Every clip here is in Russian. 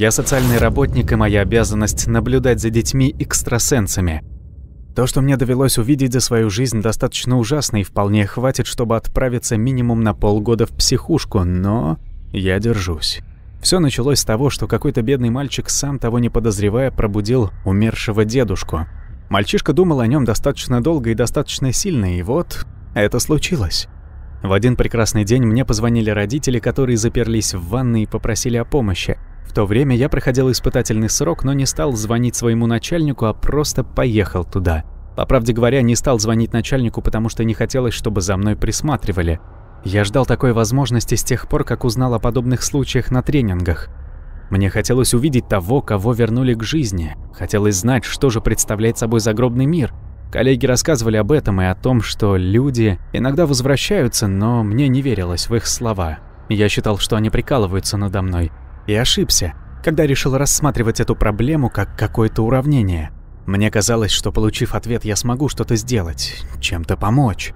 Я социальный работник, и моя обязанность наблюдать за детьми-экстрасенсами. То, что мне довелось увидеть за свою жизнь, достаточно ужасно и вполне хватит, чтобы отправиться минимум на полгода в психушку, но я держусь. Все началось с того, что какой-то бедный мальчик, сам того не подозревая, пробудил умершего дедушку. Мальчишка думал о нем достаточно долго и достаточно сильно, и вот это случилось. В один прекрасный день мне позвонили родители, которые заперлись в ванной и попросили о помощи. В то время я проходил испытательный срок, но не стал звонить своему начальнику, а просто поехал туда. По правде говоря, не стал звонить начальнику, потому что не хотелось, чтобы за мной присматривали. Я ждал такой возможности с тех пор, как узнал о подобных случаях на тренингах. Мне хотелось увидеть того, кого вернули к жизни. Хотелось знать, что же представляет собой загробный мир. Коллеги рассказывали об этом и о том, что люди иногда возвращаются, но мне не верилось в их слова. Я считал, что они прикалываются надо мной. И ошибся, когда решил рассматривать эту проблему как какое-то уравнение. Мне казалось, что, получив ответ, я смогу что-то сделать, чем-то помочь.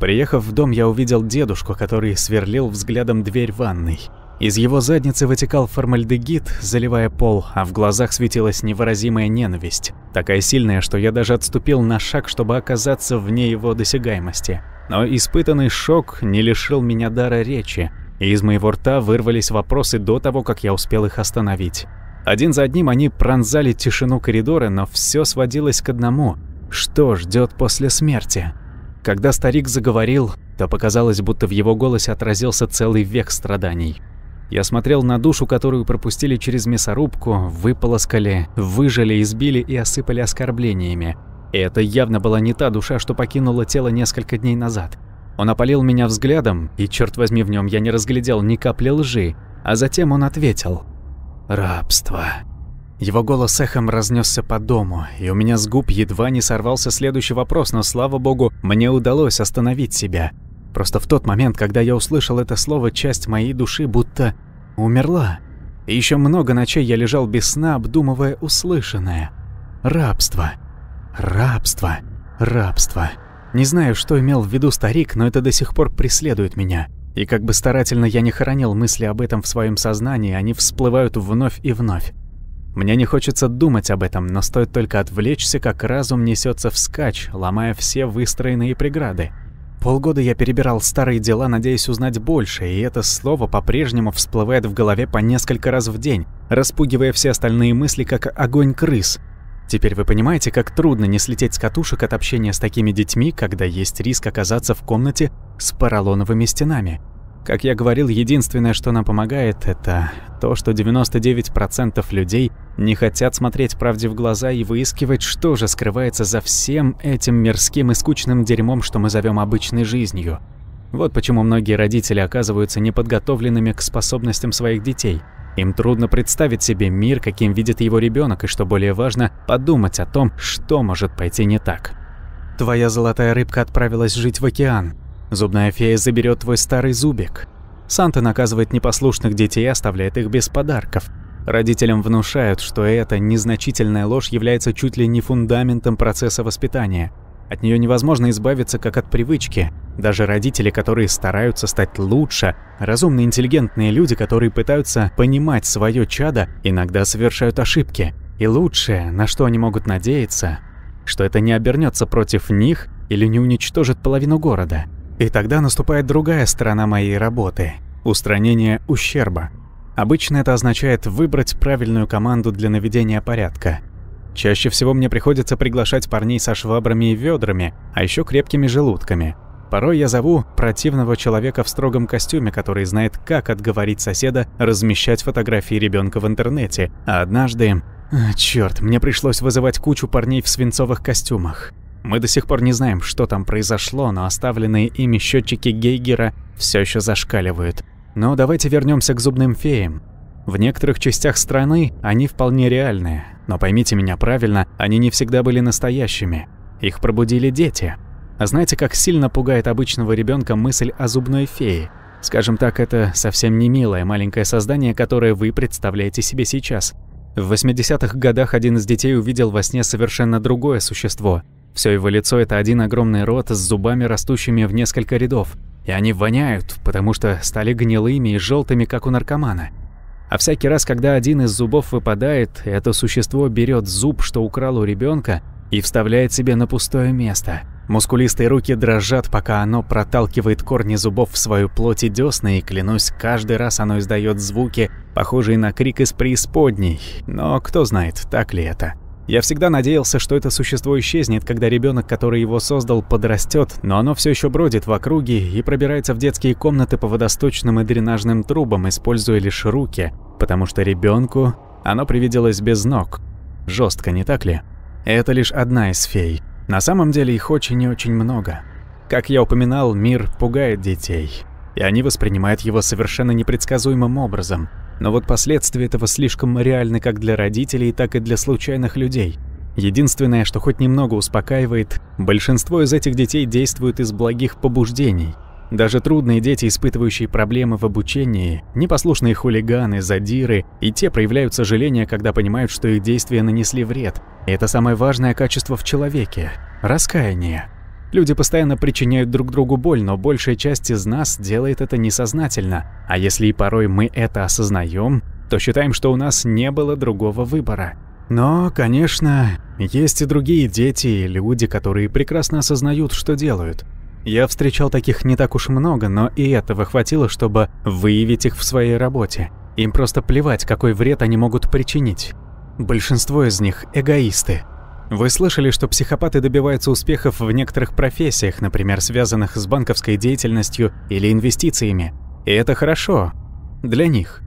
Приехав в дом, я увидел дедушку, который сверлил взглядом дверь ванной. Из его задницы вытекал формальдегид, заливая пол, а в глазах светилась невыразимая ненависть, такая сильная, что я даже отступил на шаг, чтобы оказаться вне его досягаемости. Но испытанный шок не лишил меня дара речи, и из моего рта вырвались вопросы до того, как я успел их остановить. Один за одним они пронзали тишину коридора, но все сводилось к одному – что ждет после смерти? Когда старик заговорил, то показалось, будто в его голосе отразился целый век страданий. Я смотрел на душу, которую пропустили через мясорубку, выполоскали, выжали, избили и осыпали оскорблениями. И это явно была не та душа, что покинула тело несколько дней назад. Он опалил меня взглядом, и, черт возьми, в нем я не разглядел ни капли лжи, а затем он ответил: «Рабство». Его голос эхом разнесся по дому, и у меня с губ едва не сорвался следующий вопрос, но, слава богу, мне удалось остановить себя. Просто в тот момент, когда я услышал это слово, часть моей души будто умерла. И еще много ночей я лежал без сна, обдумывая услышанное. Рабство. Рабство. Рабство. Не знаю, что имел в виду старик, но это до сих пор преследует меня. И как бы старательно я не хоронил мысли об этом в своем сознании, они всплывают вновь и вновь. Мне не хочется думать об этом, но стоит только отвлечься, как разум несется вскачь, ломая все выстроенные преграды. Полгода я перебирал старые дела, надеясь узнать больше, и это слово по-прежнему всплывает в голове по несколько раз в день, распугивая все остальные мысли, как огонь крыс. Теперь вы понимаете, как трудно не слететь с катушек от общения с такими детьми, когда есть риск оказаться в комнате с поролоновыми стенами. Как я говорил, единственное, что нам помогает, это то, что 99% людей не хотят смотреть правде в глаза и выискивать, что же скрывается за всем этим мирским и скучным дерьмом, что мы зовем обычной жизнью. Вот почему многие родители оказываются неподготовленными к способностям своих детей. Им трудно представить себе мир, каким видит его ребенок, и, что более важно, подумать о том, что может пойти не так. Твоя золотая рыбка отправилась жить в океан. Зубная фея заберет твой старый зубик. Санта наказывает непослушных детей, оставляет их без подарков. Родителям внушают, что эта незначительная ложь является чуть ли не фундаментом процесса воспитания. От нее невозможно избавиться, как от привычки. Даже родители, которые стараются стать лучше, разумные, интеллигентные люди, которые пытаются понимать свое чадо, иногда совершают ошибки. И лучшее, на что они могут надеяться, что это не обернется против них или не уничтожит половину города. И тогда наступает другая сторона моей работы – устранение ущерба. Обычно это означает выбрать правильную команду для наведения порядка. Чаще всего мне приходится приглашать парней со швабрами и ведрами, а еще крепкими желудками. Порой я зову противного человека в строгом костюме, который знает, как отговорить соседа размещать фотографии ребенка в интернете. А однажды… Черт, мне пришлось вызывать кучу парней в свинцовых костюмах. Мы до сих пор не знаем, что там произошло, но оставленные ими счетчики Гейгера все еще зашкаливают. Но давайте вернемся к зубным феям. В некоторых частях страны они вполне реальные, но поймите меня правильно, они не всегда были настоящими. Их пробудили дети. А знаете, как сильно пугает обычного ребенка мысль о зубной фее? Скажем так, это совсем не милое маленькое создание, которое вы представляете себе сейчас. В 80-х годах один из детей увидел во сне совершенно другое существо. Все его лицо – это один огромный рот с зубами, растущими в несколько рядов. И они воняют, потому что стали гнилыми и желтыми, как у наркомана. А всякий раз, когда один из зубов выпадает, это существо берет зуб, что украл у ребенка, и вставляет себе на пустое место. Мускулистые руки дрожат, пока оно проталкивает корни зубов в свою плоть и десны, и, клянусь, каждый раз оно издает звуки, похожие на крик из преисподней. Но кто знает, так ли это. Я всегда надеялся, что это существо исчезнет, когда ребенок, который его создал, подрастет, но оно все еще бродит в округе и пробирается в детские комнаты по водосточным и дренажным трубам, используя лишь руки, потому что ребенку оно привиделось без ног. Жестко, не так ли? Это лишь одна из фей. На самом деле их очень и очень много. Как я упоминал, мир пугает детей, и они воспринимают его совершенно непредсказуемым образом. Но вот последствия этого слишком реальны как для родителей, так и для случайных людей. Единственное, что хоть немного успокаивает, большинство из этих детей действуют из благих побуждений. Даже трудные дети, испытывающие проблемы в обучении, непослушные хулиганы, задиры, и те проявляют сожаление, когда понимают, что их действия нанесли вред. И это самое важное качество в человеке – раскаяние. Люди постоянно причиняют друг другу боль, но большая часть из нас делает это несознательно. А если и порой мы это осознаем, то считаем, что у нас не было другого выбора. Но, конечно, есть и другие дети и люди, которые прекрасно осознают, что делают. Я встречал таких не так уж много, но и этого хватило, чтобы выявить их в своей работе. Им просто плевать, какой вред они могут причинить. Большинство из них – эгоисты. Вы слышали, что психопаты добиваются успехов в некоторых профессиях, например, связанных с банковской деятельностью или инвестициями. И это хорошо. Для них.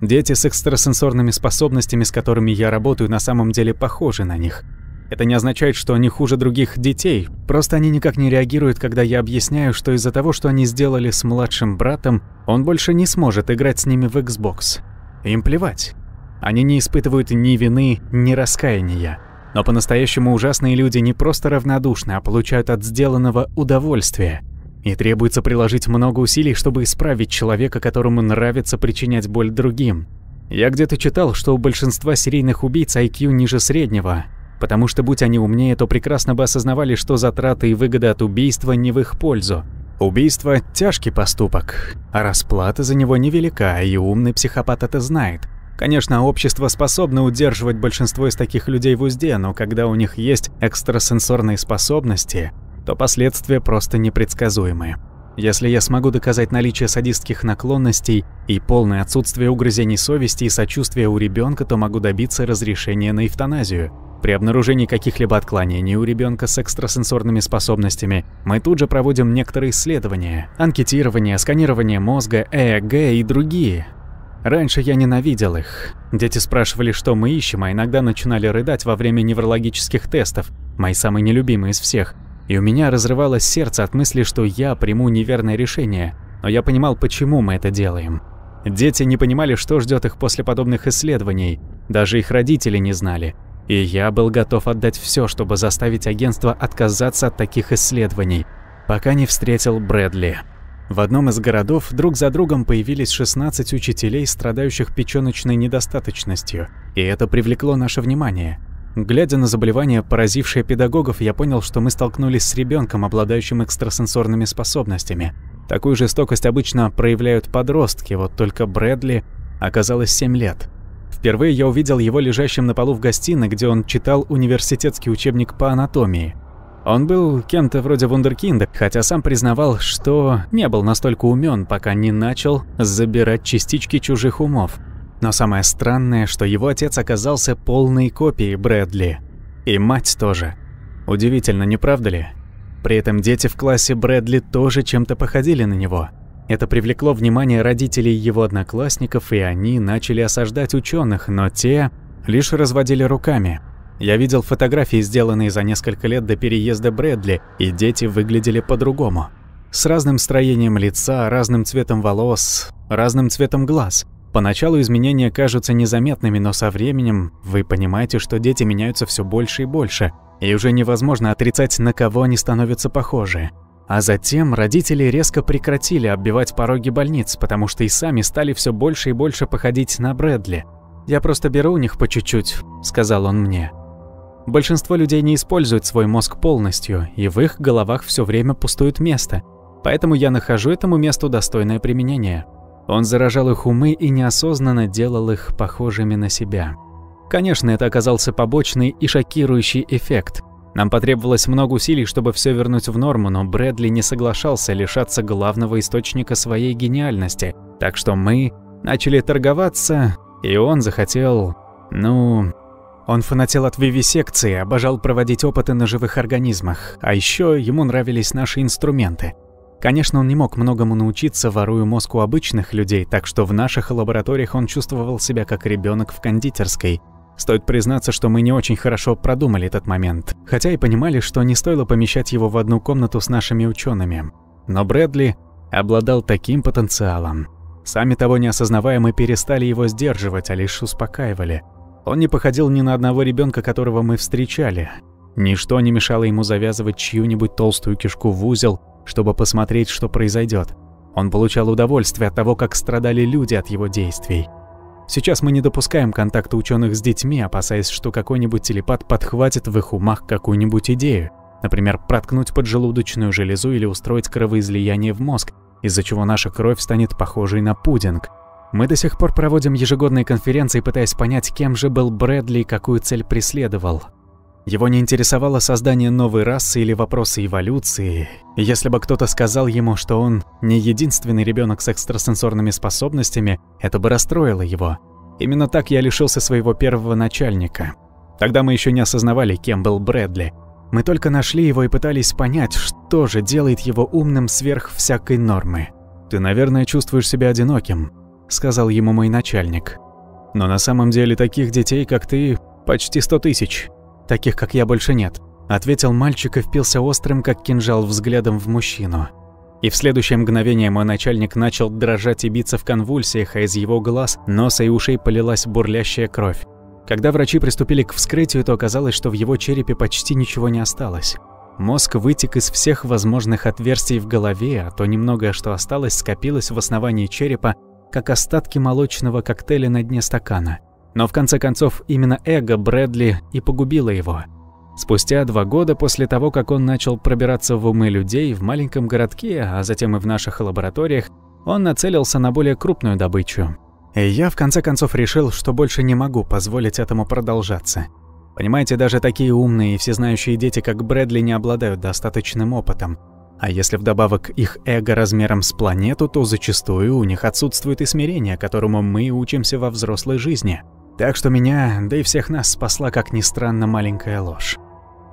Дети с экстрасенсорными способностями, с которыми я работаю, на самом деле похожи на них. Это не означает, что они хуже других детей, просто они никак не реагируют, когда я объясняю, что из-за того, что они сделали с младшим братом, он больше не сможет играть с ними в Xbox. Им плевать. Они не испытывают ни вины, ни раскаяния. Но по-настоящему ужасные люди не просто равнодушны, а получают от сделанного удовольствие. И требуется приложить много усилий, чтобы исправить человека, которому нравится причинять боль другим. Я где-то читал, что у большинства серийных убийц IQ ниже среднего, потому что, будь они умнее, то прекрасно бы осознавали, что затраты и выгоды от убийства не в их пользу. Убийство – тяжкий поступок, а расплата за него невелика, и умный психопат это знает. Конечно, общество способно удерживать большинство из таких людей в узде, но когда у них есть экстрасенсорные способности, то последствия просто непредсказуемы. Если я смогу доказать наличие садистских наклонностей и полное отсутствие угрызений совести и сочувствия у ребенка, то могу добиться разрешения на эвтаназию. При обнаружении каких-либо отклонений у ребенка с экстрасенсорными способностями мы тут же проводим некоторые исследования, анкетирование, сканирование мозга, ЭЭГ и другие. Раньше я ненавидел их. Дети спрашивали, что мы ищем, а иногда начинали рыдать во время неврологических тестов, мои самые нелюбимые из всех. И у меня разрывалось сердце от мысли, что я приму неверное решение, но я понимал, почему мы это делаем. Дети не понимали, что ждет их после подобных исследований, даже их родители не знали. И я был готов отдать все, чтобы заставить агентство отказаться от таких исследований, пока не встретил Брэдли. В одном из городов друг за другом появились 16 учителей, страдающих печёночной недостаточностью, и это привлекло наше внимание. Глядя на заболевание, поразившее педагогов, я понял, что мы столкнулись с ребенком, обладающим экстрасенсорными способностями. Такую жестокость обычно проявляют подростки, вот только Брэдли оказалось 7 лет. Впервые я увидел его лежащим на полу в гостиной, где он читал университетский учебник по анатомии. Он был кем-то вроде вундеркинда, хотя сам признавал, что не был настолько умен, пока не начал забирать частички чужих умов. Но самое странное, что его отец оказался полной копией Брэдли. И мать тоже. Удивительно, не правда ли? При этом дети в классе Брэдли тоже чем-то походили на него. Это привлекло внимание родителей его одноклассников, и они начали осаждать ученых, но те лишь разводили руками. Я видел фотографии, сделанные за несколько лет до переезда Брэдли, и дети выглядели по-другому. С разным строением лица, разным цветом волос, разным цветом глаз. Поначалу изменения кажутся незаметными, но со временем вы понимаете, что дети меняются все больше и больше, и уже невозможно отрицать, на кого они становятся похожи. А затем родители резко прекратили оббивать пороги больниц, потому что и сами стали все больше и больше походить на Брэдли. «Я просто беру у них по чуть-чуть», – сказал он мне. Большинство людей не используют свой мозг полностью, и в их головах все время пустует место, поэтому я нахожу этому месту достойное применение. Он заражал их умы и неосознанно делал их похожими на себя. Конечно, это оказался побочный и шокирующий эффект. Нам потребовалось много усилий, чтобы все вернуть в норму, но Брэдли не соглашался лишаться главного источника своей гениальности, так что мы начали торговаться, и он захотел… ну… Он фанател от вивисекции, обожал проводить опыты на живых организмах, а еще ему нравились наши инструменты. Конечно, он не мог многому научиться, воруя мозг у обычных людей, так что в наших лабораториях он чувствовал себя как ребенок в кондитерской. Стоит признаться, что мы не очень хорошо продумали этот момент, хотя и понимали, что не стоило помещать его в одну комнату с нашими учеными. Но Брэдли обладал таким потенциалом. Сами того не осознавая, мы перестали его сдерживать, а лишь успокаивали. Он не походил ни на одного ребенка, которого мы встречали. Ничто не мешало ему завязывать чью-нибудь толстую кишку в узел, чтобы посмотреть, что произойдет. Он получал удовольствие от того, как страдали люди от его действий. Сейчас мы не допускаем контакта ученых с детьми, опасаясь, что какой-нибудь телепат подхватит в их умах какую-нибудь идею, например, проткнуть поджелудочную железу или устроить кровоизлияние в мозг, из-за чего наша кровь станет похожей на пудинг. Мы до сих пор проводим ежегодные конференции, пытаясь понять, кем же был Брэдли и какую цель преследовал. Его не интересовало создание новой расы или вопросы эволюции. Если бы кто-то сказал ему, что он не единственный ребенок с экстрасенсорными способностями, это бы расстроило его. Именно так я лишился своего первого начальника. Тогда мы еще не осознавали, кем был Брэдли. Мы только нашли его и пытались понять, что же делает его умным сверх всякой нормы. «Ты, наверное, чувствуешь себя одиноким», — сказал ему мой начальник. «Но на самом деле таких детей, как ты, почти 100 тысяч». «Таких, как я, больше нет», — ответил мальчик и впился острым, как кинжал, взглядом в мужчину. И в следующее мгновение мой начальник начал дрожать и биться в конвульсиях, а из его глаз, носа и ушей полилась бурлящая кровь. Когда врачи приступили к вскрытию, то оказалось, что в его черепе почти ничего не осталось. Мозг вытек из всех возможных отверстий в голове, а то немногое, что осталось, скопилось в основании черепа, как остатки молочного коктейля на дне стакана. Но в конце концов именно эго Брэдли и погубило его. Спустя 2 года после того, как он начал пробираться в умы людей в маленьком городке, а затем и в наших лабораториях, он нацелился на более крупную добычу. И я в конце концов решил, что больше не могу позволить этому продолжаться. Понимаете, даже такие умные и всезнающие дети, как Брэдли, не обладают достаточным опытом. А если вдобавок их эго размером с планету, то зачастую у них отсутствует и смирение, которому мы учимся во взрослой жизни. Так что меня, да и всех нас, спасла, как ни странно, маленькая ложь.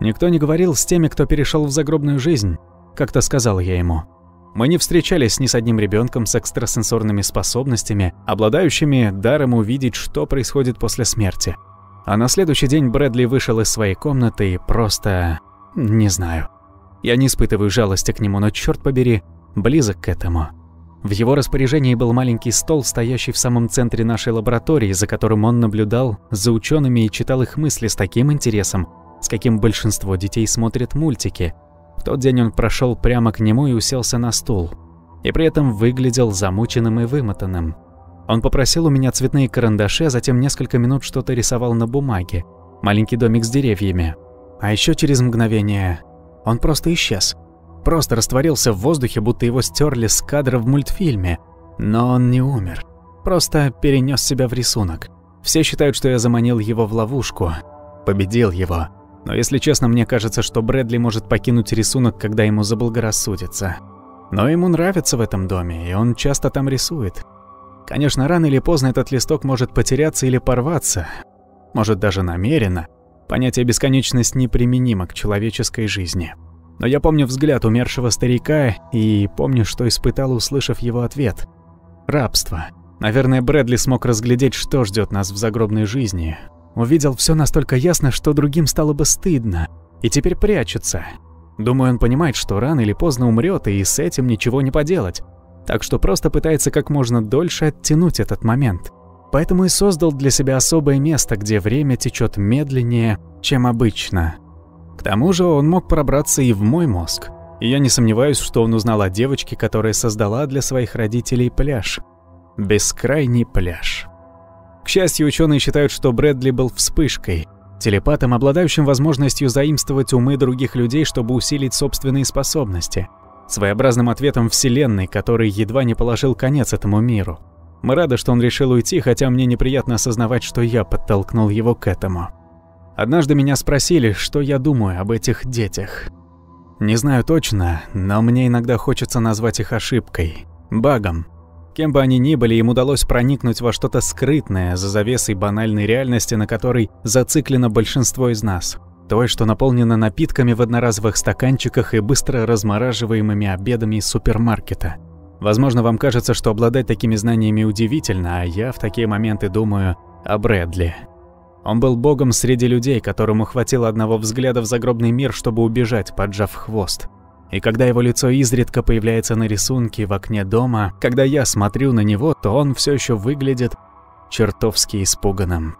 «Никто не говорил с теми, кто перешел в загробную жизнь», — как-то сказал я ему. «Мы не встречались ни с одним ребенком с экстрасенсорными способностями, обладающими даром увидеть, что происходит после смерти». А на следующий день Брэдли вышел из своей комнаты и просто… не знаю. Я не испытываю жалости к нему, но, черт побери, близок к этому. В его распоряжении был маленький стол, стоящий в самом центре нашей лаборатории, за которым он наблюдал за учеными и читал их мысли с таким интересом, с каким большинство детей смотрят мультики. В тот день он прошел прямо к нему и уселся на стул. И при этом выглядел замученным и вымотанным. Он попросил у меня цветные карандаши, а затем несколько минут что-то рисовал на бумаге. Маленький домик с деревьями. А еще через мгновение он просто исчез. Просто растворился в воздухе, будто его стерли с кадра в мультфильме. Но он не умер. Просто перенес себя в рисунок. Все считают, что я заманил его в ловушку. Победил его. Но если честно, мне кажется, что Брэдли может покинуть рисунок, когда ему заблагорассудится. Но ему нравится в этом доме, и он часто там рисует. Конечно, рано или поздно этот листок может потеряться или порваться. Может, даже намеренно. Понятие «бесконечность» неприменимо к человеческой жизни. Но я помню взгляд умершего старика и помню, что испытал, услышав его ответ. Рабство. Наверное, Брэдли смог разглядеть, что ждет нас в загробной жизни. Увидел все настолько ясно, что другим стало бы стыдно. И теперь прячется. Думаю, он понимает, что рано или поздно умрет, и с этим ничего не поделать. Так что просто пытается как можно дольше оттянуть этот момент. Поэтому и создал для себя особое место, где время течет медленнее, чем обычно. К тому же он мог пробраться и в мой мозг, и я не сомневаюсь, что он узнал о девочке, которая создала для своих родителей пляж. Бескрайний пляж. К счастью, ученые считают, что Брэдли был вспышкой, телепатом, обладающим возможностью заимствовать умы других людей, чтобы усилить собственные способности. своеобразным ответом Вселенной, который едва не положил конец этому миру. Мы рады, что он решил уйти, хотя мне неприятно осознавать, что я подтолкнул его к этому. Однажды меня спросили, что я думаю об этих детях. Не знаю точно, но мне иногда хочется назвать их ошибкой, багом. Кем бы они ни были, им удалось проникнуть во что-то скрытное за завесой банальной реальности, на которой зациклено большинство из нас. Той, что наполнено напитками в одноразовых стаканчиках и быстро размораживаемыми обедами из супермаркета. Возможно, вам кажется, что обладать такими знаниями удивительно, а я в такие моменты думаю о Брэдли. Он был богом среди людей, которому хватило одного взгляда в загробный мир, чтобы убежать, поджав хвост. И когда его лицо изредка появляется на рисунке в окне дома, когда я смотрю на него, то он все еще выглядит чертовски испуганным.